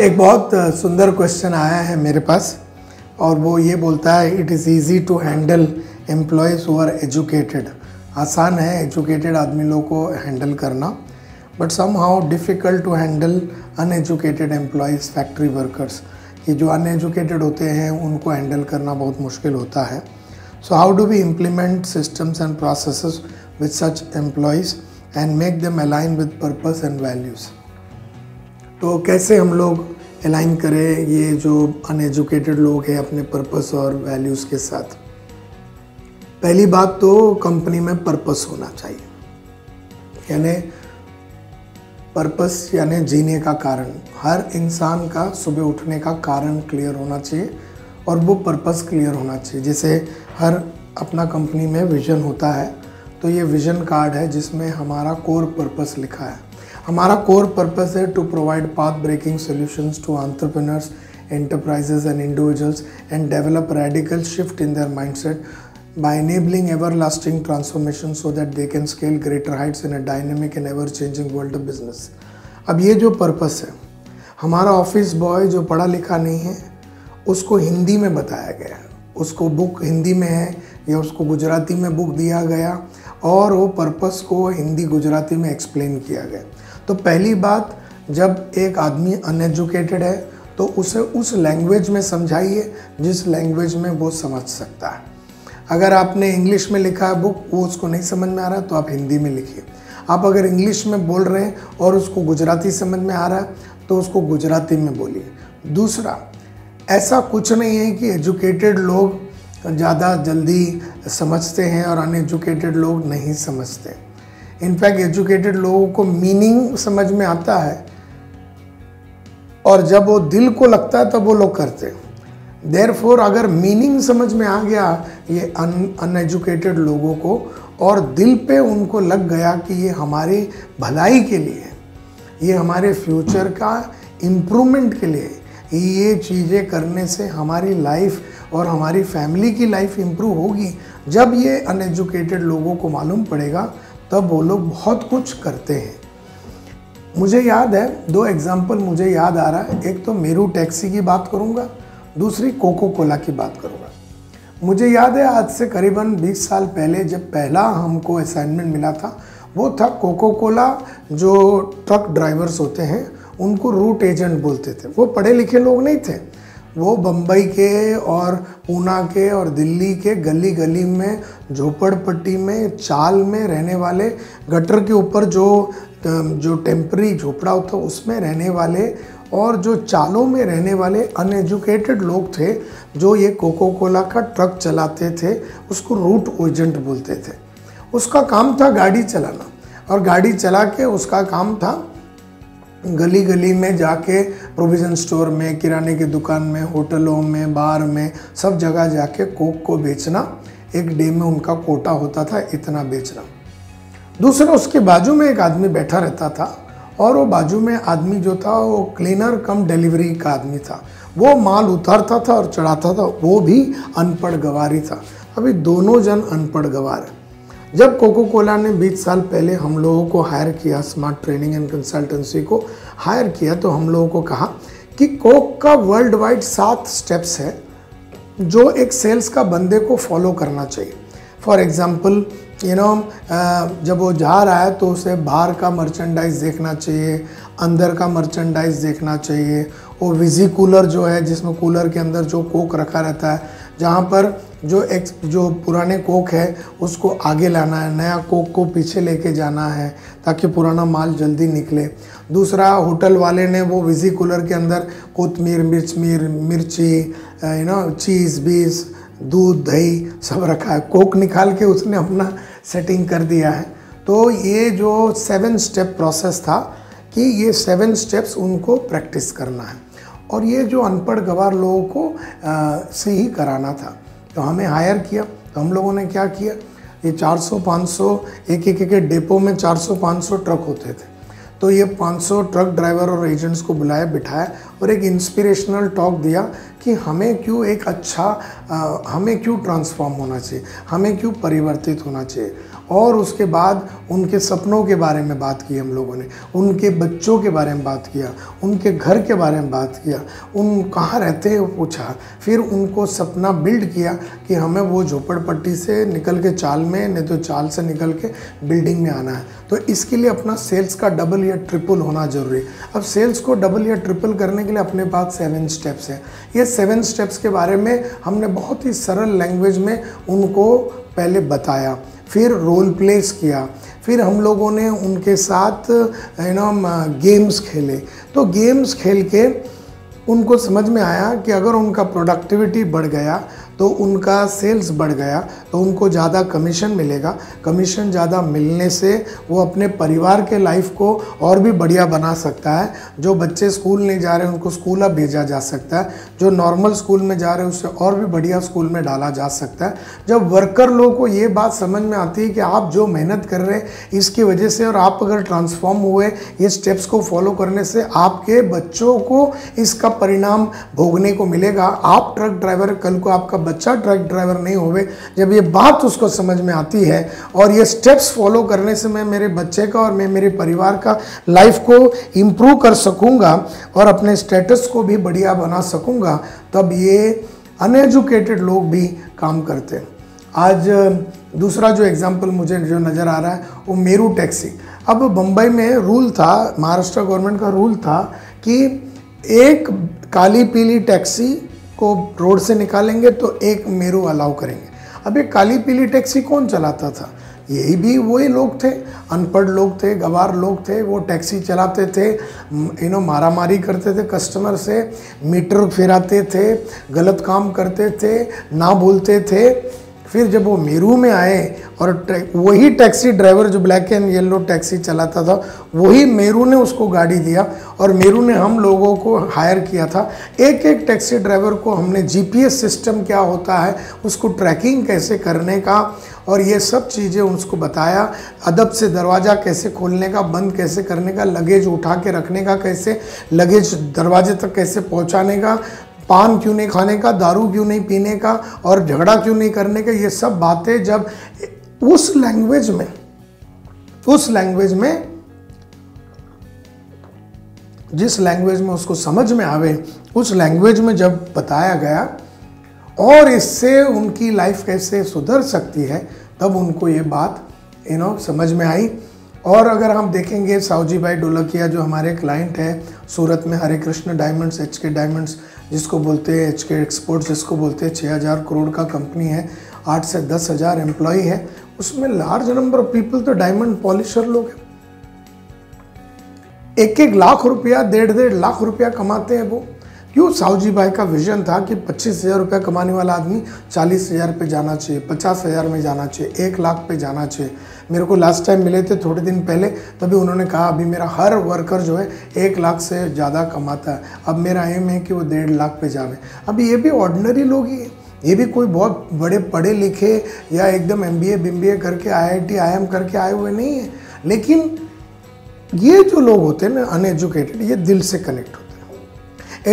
एक बहुत सुंदर क्वेश्चन आया है मेरे पास और वो ये बोलता है it is easy to handle employees who are educated. आसान है एजुकेटेड आदमी लोगों को हैंडल करना, but somehow difficult to handle uneducated employees factory workers. कि जो अनएजुकेटेड होते हैं उनको हैंडल करना बहुत मुश्किल होता है। So how do we implement systems and processes with such employees and make them align with purpose and values. तो कैसे हम लोग अलाइन करें ये जो अनएजुकेटेड लोग हैं अपने पर्पस और वैल्यूज़ के साथ। पहली बात तो कंपनी में पर्पस होना चाहिए, यानी पर्पस यानी जीने का कारण। हर इंसान का सुबह उठने का कारण क्लियर होना चाहिए और वो पर्पस क्लियर होना चाहिए। जैसे हर अपना कंपनी में विज़न होता है, तो ये विज़न कार्ड है जिसमें हमारा कोर पर्पस लिखा है। हमारा कोर पर्पस है to provide path breaking solutions to entrepreneurs, enterprises and individuals and develop radical shift in their mindset by enabling everlasting transformation so that they can scale greater heights in a dynamic and ever changing world of business. अब ये जो purpose है, हमारा office boy जो पढ़ा लिखा नहीं है उसको हिंदी में बताया गया, उसको बुक हिंदी में है या उसको गुजराती में बुक दिया गया और वो पर्पस को हिंदी गुजराती में एक्सप्लेन किया गया। तो पहली बात, जब एक आदमी अनएजुकेटेड है तो उसे उस लैंग्वेज में समझाइए जिस लैंग्वेज में वो समझ सकता है। अगर आपने इंग्लिश में लिखा है बुक, वो उसको नहीं समझ में आ रहा तो आप हिंदी में लिखिए। आप अगर इंग्लिश में बोल रहे हैं और उसको गुजराती समझ में आ रहा है तो उसको गुजराती में बोलिए। दूसरा, ऐसा कुछ नहीं है कि एजुकेटेड लोग ज़्यादा जल्दी समझते हैं और अनएजुकेटेड लोग नहीं समझते। इनफैक्ट एजुकेटेड लोगों को मीनिंग समझ में आता है और जब वो दिल को लगता है तब वो लोग करते हैं। देयरफॉर अगर मीनिंग समझ में आ गया ये अनएजुकेटेड लोगों को और दिल पे उनको लग गया कि ये हमारी भलाई के लिए है, ये हमारे फ्यूचर का इम्प्रूवमेंट के लिए, ये चीज़ें करने से हमारी लाइफ और हमारी फैमिली की लाइफ इम्प्रूव होगी। जब ये अनएजुकेटेड लोगों को मालूम पड़ेगा तब वो लोग बहुत कुछ करते हैं। मुझे याद है दो एग्जाम्पल मुझे याद आ रहा है, एक तो मेरू टैक्सी की बात करूँगा, दूसरी कोको कोला की बात करूँगा। मुझे याद है आज से करीबन 20 साल पहले जब पहला हमको असाइनमेंट मिला था, वो था कोको कोला जो ट्रक ड्राइवर्स होते हैं उनको रूट एजेंट बोलते थे। वो पढ़े लिखे लोग नहीं थे, वो बम्बई के और पूना के और दिल्ली के गली गली में, झोपड़पट्टी में, चाल में रहने वाले, गटर के ऊपर जो टेम्पररी झोपड़ा होता उसमें रहने वाले और जो चालों में रहने वाले अनएजुकेटेड लोग थे जो ये कोको कोला का ट्रक चलाते थे। उसको रूट एजेंट बोलते थे। उसका काम था गाड़ी चलाना और गाड़ी चला के उसका काम था गली गली में जाके प्रोविज़न स्टोर में, किराने की दुकान में, होटलों में, बार में, सब जगह जाके कोक को बेचना। एक डे में उनका कोटा होता था इतना बेचना। दूसरा, उसके बाजू में एक आदमी बैठा रहता था और वो बाजू में आदमी जो था वो क्लीनर कम डिलीवरी का आदमी था। वो माल उतारता था और चढ़ाता था, वो भी अनपढ़ गवारी था। अभी दोनों जन अनपढ़ गवार है। जब कोको कोला ने 20 साल पहले हम लोगों को हायर किया, स्मार्ट ट्रेनिंग एंड कंसल्टेंसी को हायर किया, तो हम लोगों को कहा कि कोक का वर्ल्ड वाइड 7 स्टेप्स है जो एक सेल्स का बंदे को फॉलो करना चाहिए। फॉर एग्जांपल जब वो जा रहा है तो उसे बाहर का मर्चेंडाइज देखना चाहिए, अंदर का मर्चेंडाइज देखना चाहिए। वो विजी कूलर जो है जिसमें कूलर के अंदर जो कोक रखा रहता है, जहाँ पर जो पुराने कोक है उसको आगे लाना है, नया कोक को पीछे लेके जाना है ताकि पुराना माल जल्दी निकले। दूसरा, होटल वाले ने वो विजी कूलर के अंदर कोतमीर, मिर्ची, चीज़, बीज, दूध, दही सब रखा है। कोक निकाल के उसने अपना सेटिंग कर दिया है। तो ये जो 7 स्टेप प्रोसेस था कि ये 7 स्टेप्स उनको प्रैक्टिस करना है और ये जो अनपढ़ गवार लोगों को से ही कराना था। तो हमें हायर किया, तो हम लोगों ने क्या किया, ये 400-500 एक डेपो में 400-500 ट्रक होते थे, तो ये 500 ट्रक ड्राइवर और एजेंट्स को बुलाया, बिठाया और एक इंस्पिरेशनल टॉक दिया कि हमें क्यों एक अच्छा हमें क्यों ट्रांसफॉर्म होना चाहिए, हमें क्यों परिवर्तित होना चाहिए। और उसके बाद उनके सपनों के बारे में बात की हम लोगों ने, उनके बच्चों के बारे में बात किया, उनके घर के बारे में बात किया, उन कहाँ रहते हैं वो पूछा, फिर उनको सपना बिल्ड किया कि हमें वो झोपड़पट्टी से निकल के चाल में, नहीं तो चाल से निकल के बिल्डिंग में आना है। तो इसके लिए अपना सेल्स का डबल या ट्रिपल होना जरूरी है। अब सेल्स को डबल या ट्रिपल करने के लिए अपने पास 7 स्टेप्स हैं। ये 7 स्टेप्स के बारे में हमने बहुत ही सरल लैंग्वेज में उनको पहले बताया, फिर रोल प्लेस किया, फिर हम लोगों ने उनके साथ गेम्स खेले। तो गेम्स खेल के उनको समझ में आया कि अगर उनका प्रोडक्टिविटी बढ़ गया तो उनका सेल्स बढ़ गया, तो उनको ज़्यादा कमीशन मिलेगा। कमीशन ज़्यादा मिलने से वो अपने परिवार के लाइफ को और भी बढ़िया बना सकता है। जो बच्चे स्कूल नहीं जा रहे उनको स्कूल अब भेजा जा सकता है, जो नॉर्मल स्कूल में जा रहे उससे और भी बढ़िया स्कूल में डाला जा सकता है। जब वर्कर लोगों को ये बात समझ में आती है कि आप जो मेहनत कर रहे हैं इसकी वजह से, और आप अगर ट्रांसफॉर्म हुए ये स्टेप्स को फॉलो करने से, आपके बच्चों को इसका परिणाम भोगने को मिलेगा। आप ट्रक ड्राइवर, कल को आपका बच्चा ट्रक ड्राइवर नहीं होवे। जब ये बात उसको समझ में आती है और ये स्टेप्स फॉलो करने से मैं मेरे बच्चे का और मैं मेरे परिवार का लाइफ को इम्प्रूव कर सकूँगा और अपने स्टेटस को भी बढ़िया बना सकूँगा, तब ये अनएजुकेटेड लोग भी काम करते हैं। आज दूसरा जो एग्जाम्पल मुझे जो नज़र आ रहा है वो मेरू टैक्सी। अब बम्बई में रूल था, महाराष्ट्र गवर्नमेंट का रूल था कि एक काली पीली टैक्सी को रोड से निकालेंगे तो एक मेरू अलाउ करेंगे। अब ये काली पीली टैक्सी कौन चलाता था? यही भी वही लोग थे, अनपढ़ लोग थे, गवार लोग थे। वो टैक्सी चलाते थे, मारामारी करते थे कस्टमर से, मीटर फिराते थे, गलत काम करते थे, ना बोलते थे। फिर जब वो मेरू में आए और वही टैक्सी ड्राइवर जो ब्लैक एंड येलो टैक्सी चलाता था, वही मेरू ने उसको गाड़ी दिया और मेरू ने हम लोगों को हायर किया था। एक एक टैक्सी ड्राइवर को हमने जीपीएस सिस्टम क्या होता है, उसको ट्रैकिंग कैसे करने का, और ये सब चीज़ें उसको बताया। अदब से दरवाज़ा कैसे खोलने का, बंद कैसे करने का, लगेज उठा के रखने का कैसे, लगेज दरवाजे तक कैसे पहुँचाने का, पान क्यों नहीं खाने का, दारू क्यों नहीं पीने का और झगड़ा क्यों नहीं करने का, ये सब बातें जब उस लैंग्वेज में जिस लैंग्वेज में उसको समझ में आवे, उस लैंग्वेज में जब बताया गया और इससे उनकी लाइफ कैसे सुधर सकती है, तब उनको ये बात समझ में आई। और अगर हम देखेंगे सावजी भाई डोलकिया जो हमारे क्लाइंट हैं सूरत में, Hare Krishna Diamonds, HK Diamonds जिसको बोलते हैं, एचके एक्सपोर्ट्स जिसको बोलते हैं, 6000 करोड़ का कंपनी है, 8 से 10 हज़ार एम्प्लॉय है, उसमें लार्ज नंबर ऑफ पीपल तो डायमंड पॉलिशर लोग हैं। 1-1 लाख रुपया 1.5-1.5 लाख रुपया कमाते हैं वो। क्यों? साहूजी भाई का विजन था कि 25,000 रुपया कमाने वाला आदमी 40,000 पे जाना चाहिए, 50,000 में जाना चाहिए, 1 लाख पे जाना चाहिए। मेरे को लास्ट टाइम मिले थे थोड़े दिन पहले, तभी उन्होंने कहा अभी मेरा हर वर्कर जो है 1 लाख से ज़्यादा कमाता है, अब मेरा एम है कि वो 1.5 लाख पे जावे। अब ये भी ऑर्डिनरी लोग ही है, ये भी कोई बहुत बड़े पढ़े लिखे या एकदम MBA करके IIT IIM करके आए हुए नहीं है, लेकिन ये जो लोग होते हैं ना अनएजुकेटेड, ये दिल से कनेक्ट होते हैं,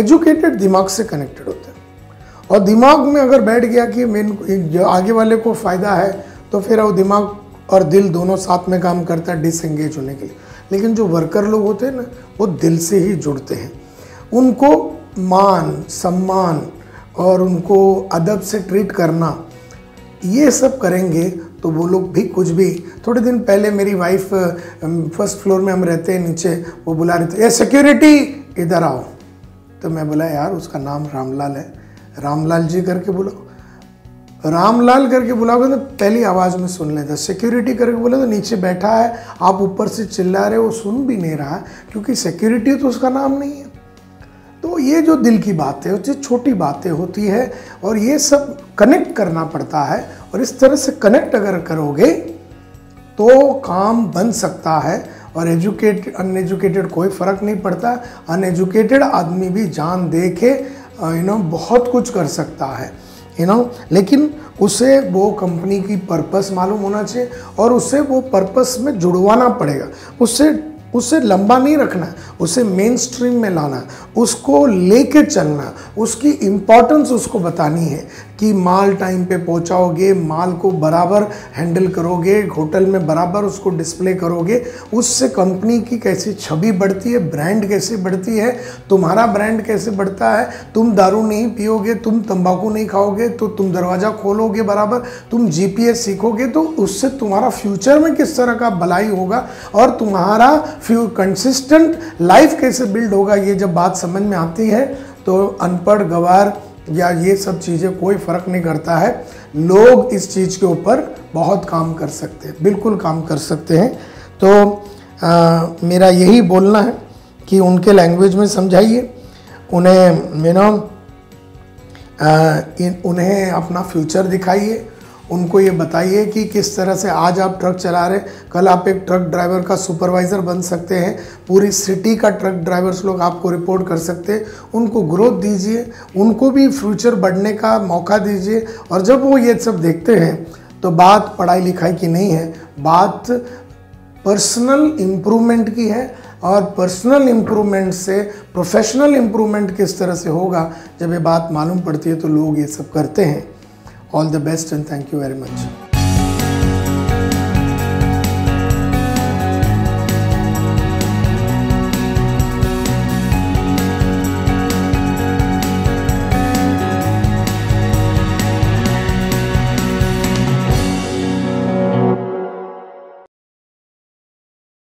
एजुकेटेड दिमाग से कनेक्टेड होते हैं। और दिमाग में अगर बैठ गया कि जो आगे वाले को फ़ायदा है, तो फिर वो दिमाग और दिल दोनों साथ में काम करता है डिसएंगेज होने के लिए। लेकिन जो वर्कर लोग होते हैं ना, वो दिल से ही जुड़ते हैं। उनको मान सम्मान और उनको अदब से ट्रीट करना, ये सब करेंगे तो वो लोग भी कुछ भी। थोड़े दिन पहले मेरी वाइफ, 1st फ्लोर में हम रहते हैं नीचे, वो बुला रहे थे, ए सिक्योरिटी इधर आओ। तो मैं बोला यार उसका नाम रामलाल है, रामलाल जी करके बुलाओ। रामलाल करके बुलाओगे तो पहली आवाज़ में सुन लेता, सिक्योरिटी करके बोला तो नीचे बैठा है, आप ऊपर से चिल्ला रहे हो, सुन भी नहीं रहा है क्योंकि सिक्योरिटी तो उसका नाम नहीं है। तो ये जो दिल की बातें होती है, छोटी बातें होती है, और ये सब कनेक्ट करना पड़ता है। और इस तरह से कनेक्ट अगर करोगे तो काम बन सकता है। और एजुकेटेड अनएजुकेटेड कोई फ़र्क नहीं पड़ता, अनएजुकेटेड आदमी भी जान दे के बहुत कुछ कर सकता है लेकिन उसे वो कंपनी की पर्पस मालूम होना चाहिए और उसे वो पर्पस में जुड़वाना पड़ेगा। उसे लंबा नहीं रखना, उसे मेन स्ट्रीम में लाना, उसको लेके चलना, उसकी इम्पोर्टेंस उसको बतानी है कि माल टाइम पे पहुंचाओगे, माल को बराबर हैंडल करोगे, होटल में बराबर उसको डिस्प्ले करोगे, उससे कंपनी की कैसी छवि बढ़ती है, ब्रांड कैसे बढ़ती है, तुम्हारा ब्रांड कैसे बढ़ता है। तुम दारू नहीं पियोगे, तुम तंबाकू नहीं खाओगे, तो तुम दरवाज़ा खोलोगे बराबर, तुम GPS सीखोगे, तो उससे तुम्हारा फ्यूचर में किस तरह का भलाई होगा और तुम्हारा कंसिस्टेंट लाइफ कैसे बिल्ड होगा। ये जब बात समझ में आती है तो अनपढ़, गवार या ये सब चीज़ें कोई फ़र्क नहीं करता है। लोग इस चीज़ के ऊपर बहुत काम कर सकते हैं, बिल्कुल काम कर सकते हैं। तो मेरा यही बोलना है कि उनके लैंग्वेज में समझाइए उन्हें, उन्हें अपना फ्यूचर दिखाइए, उनको ये बताइए कि किस तरह से आज आप ट्रक चला रहे, कल आप एक ट्रक ड्राइवर का सुपरवाइज़र बन सकते हैं, पूरी सिटी का ट्रक ड्राइवर्स लोग आपको रिपोर्ट कर सकते हैं। उनको ग्रोथ दीजिए, उनको भी फ्यूचर बढ़ने का मौका दीजिए। और जब वो ये सब देखते हैं तो बात पढ़ाई लिखाई की नहीं है, बात पर्सनल इम्प्रूवमेंट की है। और पर्सनल इम्प्रूवमेंट से प्रोफेशनल इम्प्रूवमेंट किस तरह से होगा, जब ये बात मालूम पड़ती है तो लोग ये सब करते हैं। All the best and thank you very much.